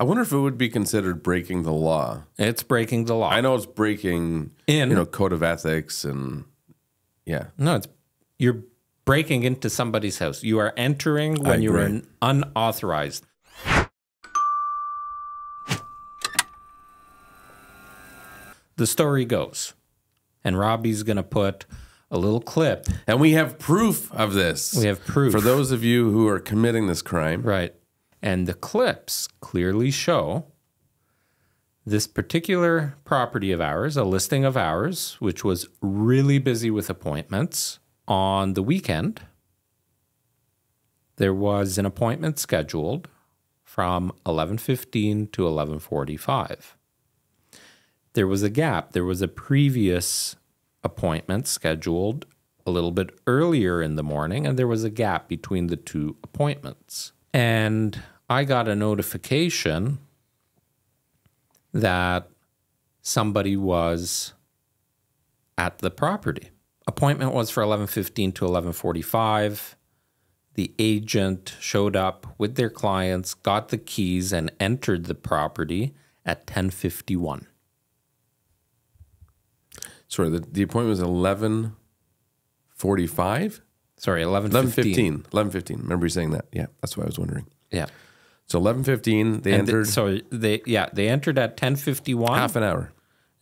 I wonder if it would be considered breaking the law. It's breaking the law. I know it's breaking in, you know, code of ethics and yeah. No, it's you're breaking into somebody's house. You are entering when you are unauthorized. The story goes, and Robbie's going to put a little clip. And we have proof of this. We have proof. For those of you who are committing this crime. Right. And the clips clearly show this particular property of ours, a listing of ours, which was really busy with appointments on the weekend. There was an appointment scheduled from 11:15 to 11:45. There was a gap. There was a previous appointment scheduled a little bit earlier in the morning, and there was a gap between the two appointments. And I got a notification that somebody was at the property. Appointment was for 11:15 to 11:45. The agent showed up with their clients, got the keys, and entered the property at 10:51. Sorry, the appointment was 11:45? Sorry, 11:15. 11:15. Remember you saying that? Yeah, that's what I was wondering. Yeah. So 11:15, they entered. They entered at 10:51. Half an hour.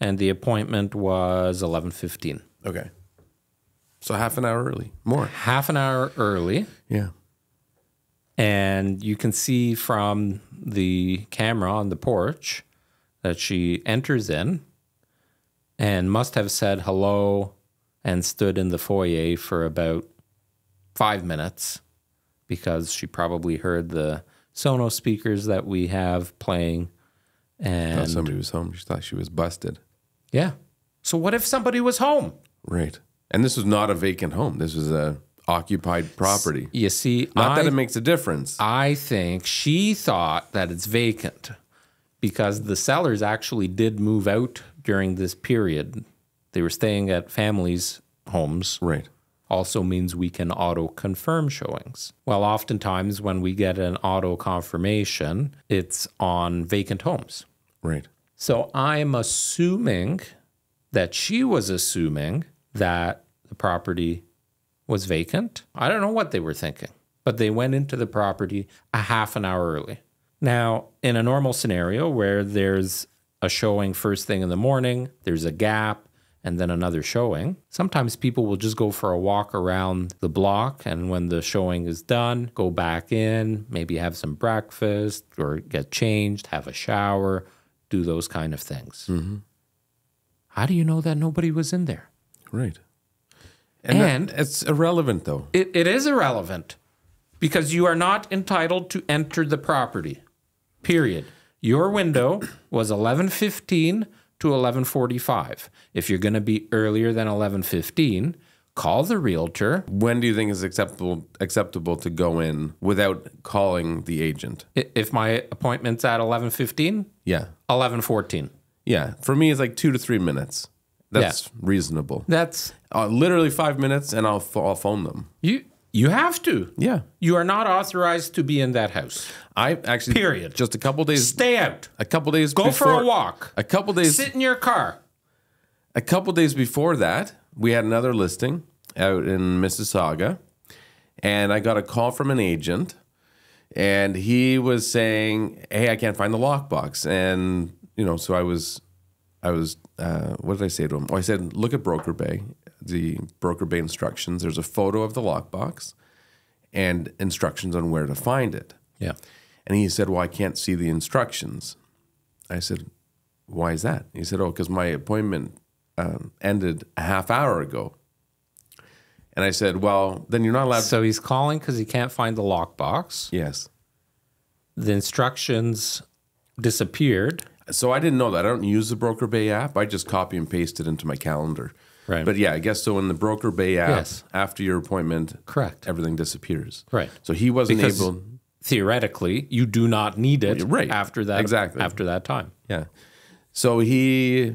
And the appointment was 11:15. Okay. So half an hour early, more. Half an hour early. Yeah. And you can see from the camera on the porch that she enters in. And must have said hello and stood in the foyer for about 5 minutes because she probably heard the Sonos speakers that we have playing. And thought somebody was home. She thought she was busted. Yeah. So what if somebody was home? Right. And this was not a vacant home. This was a occupied property. You see. Not that it makes a difference. I think she thought that it's vacant because the sellers actually did move out during this period. They were staying at families' homes. Right. Also means we can auto-confirm showings. Well, oftentimes when we get an auto-confirmation, it's on vacant homes. Right. So I'm assuming that she was assuming that the property was vacant. I don't know what they were thinking, but they went into the property a half an hour early. Now, in a normal scenario where there's a showing first thing in the morning, there's a gap, and then another showing. Sometimes people will just go for a walk around the block, and when the showing is done, go back in, maybe have some breakfast, or get changed, have a shower, do those kind of things. Mm-hmm. How do you know that nobody was in there? Right. And it's irrelevant, though. It is irrelevant, because you are not entitled to enter the property, period. Your window was 11:15 to 11:45. If you're going to be earlier than 11:15, call the realtor. When do you think it's acceptable to go in without calling the agent? If my appointment's at 11:15? Yeah. 11:14. Yeah. For me, it's like 2 to 3 minutes. That's reasonable. That's literally 5 minutes, and I'll phone them. You have to. Yeah. You are not authorized to be in that house. I actually... Period. Just a couple days... Stay out. A couple days before... Go for a walk. A couple days... Sit in your car. A couple days before that, we had another listing out in Mississauga, and I got a call from an agent, and he was saying, hey, I can't find the lockbox. And, you know, so I was what did I say to him? Oh, I said, look at BrokerBay. The BrokerBay instructions. There's a photo of the lockbox and instructions on where to find it. Yeah. And he said, well, I can't see the instructions. I said, why is that? He said, oh, because my appointment ended a half hour ago. And I said, well, then you're not allowed. So he's calling because he can't find the lockbox. Yes. The instructions disappeared. So I didn't know that. I don't use the BrokerBay app. I just copy and paste it into my calendar. Right. But yeah, I guess so in the BrokerBay app, yes, after your appointment, correct, everything disappears. Right. So he wasn't able... Theoretically, you do not need it after that, exactly, after that time. Yeah. So he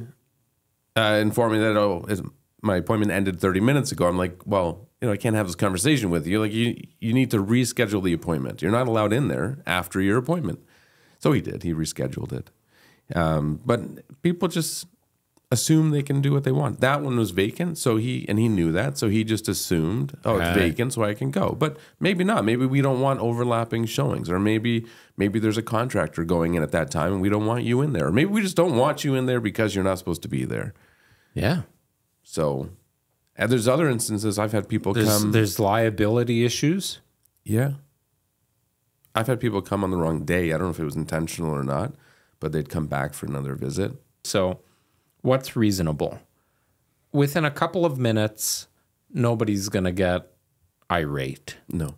informed me that, oh, my appointment ended 30 minutes ago. I'm like, well, you know, I can't have this conversation with you. Like, you need to reschedule the appointment. You're not allowed in there after your appointment. So he did. He rescheduled it. But people just assume they can do what they want. That one was vacant, so he knew that, so he just assumed, oh, it's vacant, so I can go. But maybe not. Maybe we don't want overlapping showings, or maybe there's a contractor going in at that time, and we don't want you in there. Or maybe we just don't want you in there because you're not supposed to be there. Yeah. So, and there's other instances I've had people come. There's liability issues. Yeah. I've had people come on the wrong day. I don't know if it was intentional or not, but they'd come back for another visit. So what's reasonable? Within a couple of minutes, nobody's going to get irate. No.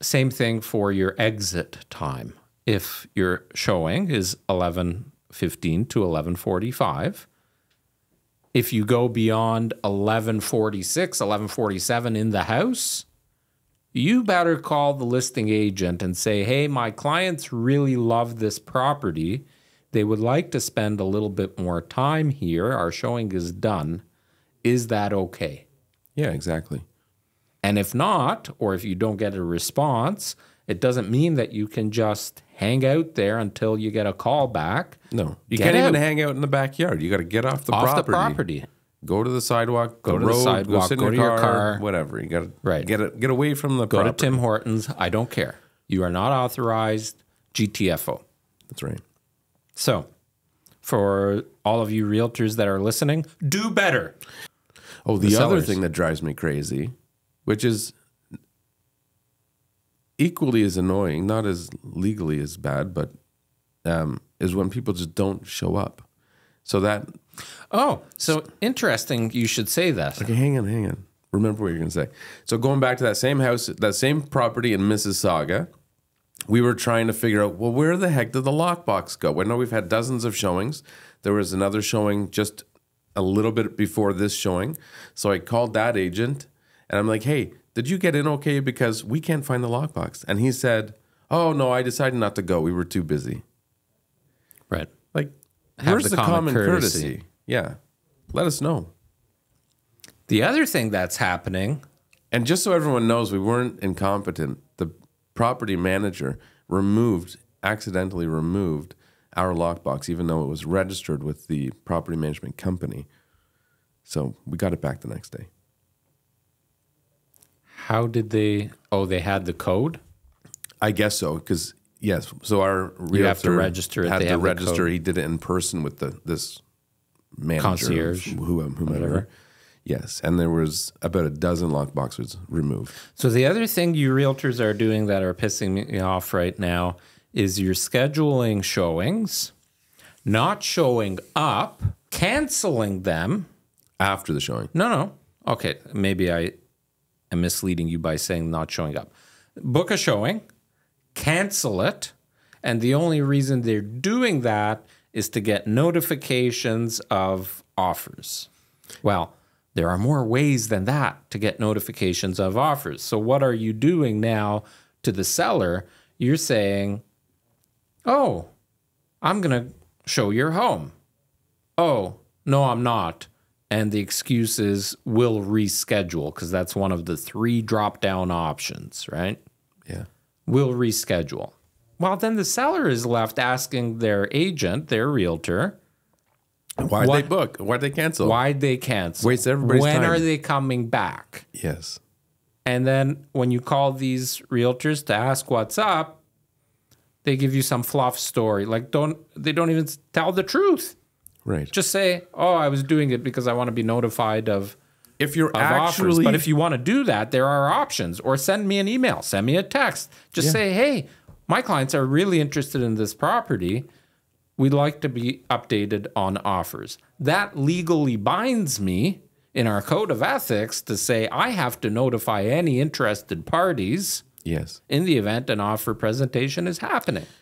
Same thing for your exit time. If your showing is 11:15 to 11:45, if you go beyond 11:46, 11:47 in the house, you better call the listing agent and say, hey, my clients really love this property. They would like to spend a little bit more time here. Our showing is done. Is that okay? Yeah, exactly. And if not, or if you don't get a response, it doesn't mean that you can just hang out there until you get a call back. No, you can't even hang out in the backyard. You got to get off the property. Off the property. Go to the sidewalk, go to the sidewalk, go to your car, whatever. You got to get away from the property. Go to Tim Hortons. I don't care. You are not authorized. GTFO. That's right. So, for all of you realtors that are listening, do better. Oh, the other thing that drives me crazy, which is equally as annoying, not as legally as bad, but is when people just don't show up. So that... Oh, so interesting you should say that. Okay, hang on. Remember what you're going to say. So going back to that same house, that same property in Mississauga, we were trying to figure out, well, where the heck did the lockbox go? I know we've had dozens of showings. There was another showing just a little bit before this showing. So I called that agent, and I'm like, hey, did you get in okay? Because we can't find the lockbox. And he said, oh, no, I decided not to go. We were too busy. Right. Like, where's the common courtesy? Yeah. Let us know. The other thing that's happening. And just so everyone knows, we weren't incompetent. The property manager accidentally removed our lockbox, even though it was registered with the property management company. So we got it back the next day. How did they? Oh, they had the code? I guess so, because, yes. So our realtor had to register. He did it in person with this manager, concierge, whomever. Yes, and there was about a dozen lockboxes removed. So the other thing you realtors are doing that are pissing me off right now is you're scheduling showings, not showing up, canceling them. After the showing. No. Okay, maybe I am misleading you by saying not showing up. Book a showing, cancel it, and the only reason they're doing that is to get notifications of offers. Well, there are more ways than that to get notifications of offers. So what are you doing now to the seller? You're saying, oh, I'm going to show your home. Oh, no, I'm not. And the excuse is we'll reschedule, because that's one of the 3 drop-down options, right? Yeah. We'll reschedule. Well, then the seller is left asking their agent, their realtor, why'd they book? Why'd they cancel? Why'd they cancel? Waste everybody's time. When are they coming back? Yes. And then when you call these realtors to ask what's up, they give you some fluff story. Like, they don't even tell the truth. Right. Just say, oh, I was doing it because I want to be notified of offers. But if you want to do that, there are options. Or send me an email. Send me a text. Just say, hey, my clients are really interested in this property. We'd like to be updated on offers. That legally binds me in our code of ethics to say I have to notify any interested parties in the event an offer presentation is happening.